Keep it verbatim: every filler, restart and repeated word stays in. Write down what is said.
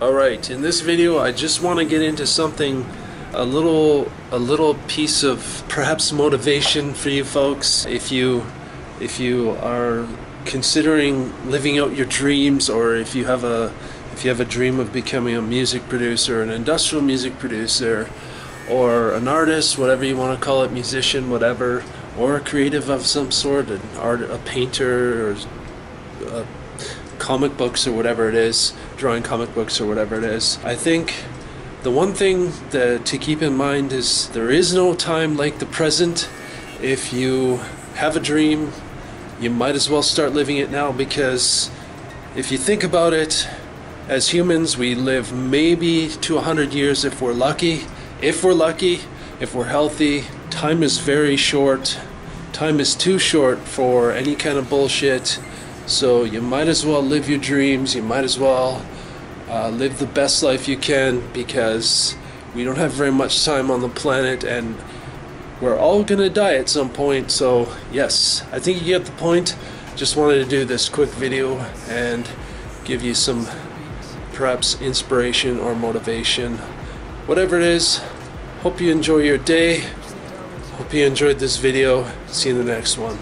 Alright, in this video I just want to get into something, a little a little piece of perhaps motivation for you folks if you if you are considering living out your dreams, or if you have a if you have a dream of becoming a music producer, an industrial music producer, or an artist, whatever you want to call it, musician, whatever, or a creative of some sort, an art a painter or a comic books or whatever it is, drawing comic books or whatever it is. I think the one thing that to keep in mind is there is no time like the present. If you have a dream, you might as well start living it now, because if you think about it, as humans we live maybe to a hundred years if we're lucky. If we're lucky, if we're healthy, time is very short. Time is too short for any kind of bullshit. So you might as well live your dreams, you might as well uh, live the best life you can, because we don't have very much time on the planet and we're all going to die at some point. So yes, I think you get the point. Just wanted to do this quick video and give you some perhaps inspiration or motivation. Whatever it is, hope you enjoy your day. Hope you enjoyed this video. See you in the next one.